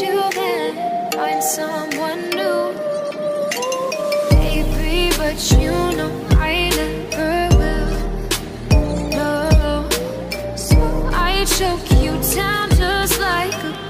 meet you then, find someone new. Baby, but you know I never will. No, so I choke you down just like a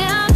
down.